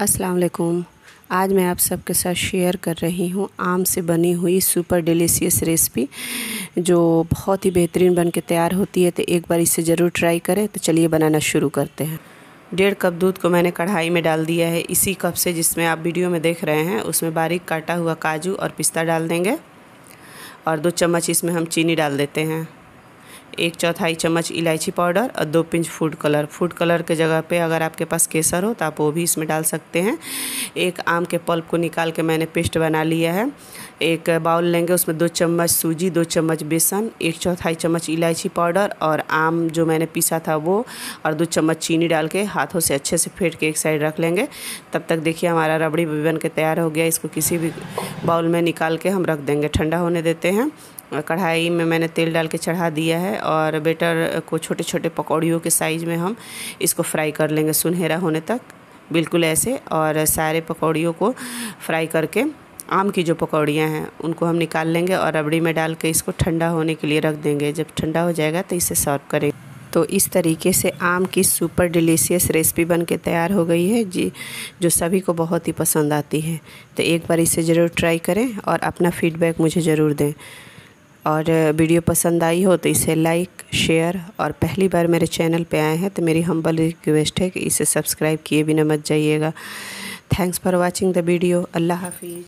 अस्सलाम वालेकुम। आज मैं आप सबके साथ शेयर कर रही हूँ आम से बनी हुई सुपर डिलीशियस रेसिपी जो बहुत ही बेहतरीन बन के तैयार होती है। तो एक बार इसे ज़रूर ट्राई करें। तो चलिए बनाना शुरू करते हैं। 1.5 कप दूध को मैंने कढ़ाई में डाल दिया है। इसी कप से जिसमें आप वीडियो में देख रहे हैं उसमें बारीक काटा हुआ काजू और पिस्ता डाल देंगे और 2 चम्मच इसमें हम चीनी डाल देते हैं, 1/4 चम्मच इलायची पाउडर और 2 pinch food colour. Food colour के जगह पे अगर आपके पास केसर हो तो आप वो भी इसमें डाल सकते हैं। 1 आम के पल्प को निकाल के मैंने पेस्ट बना लिया है। 1 बाउल लेंगे, उसमें 2 चम्मच सूजी, 2 चम्मच बेसन, 1/4 चम्मच इलायची पाउडर और आम जो मैंने पीसा था वो और 2 चम्मच चीनी डाल के हाथों से अच्छे से फेंट के एक साइड रख लेंगे। तब तक देखिए हमारा रबड़ी भी बन के तैयार हो गया। इसको किसी भी बाउल में निकाल के हम रख देंगे, ठंडा होने देते हैं। कढ़ाई में मैंने तेल डाल के चढ़ा दिया है और बेटर को छोटे छोटे पकौड़ियों के साइज़ में हम इसको फ्राई कर लेंगे सुनहरा होने तक, बिल्कुल ऐसे। और सारे पकौड़ियों को फ्राई करके आम की जो पकौड़ियाँ हैं उनको हम निकाल लेंगे और रबड़ी में डाल के इसको ठंडा होने के लिए रख देंगे। जब ठंडा हो जाएगा तो इसे सर्व करेंगे। तो इस तरीके से आम की सुपर डिलीशियस रेसिपी बन के तैयार हो गई है जी, जो सभी को बहुत ही पसंद आती है। तो एक बार इसे ज़रूर ट्राई करें और अपना फीडबैक मुझे ज़रूर दें। और वीडियो पसंद आई हो तो इसे लाइक, शेयर और पहली बार मेरे चैनल पे आए हैं तो मेरी हम्बल रिक्वेस्ट है कि इसे सब्सक्राइब किए बिना मत जाइएगा। Thanks for watching the video. अल्लाह हाफिज़।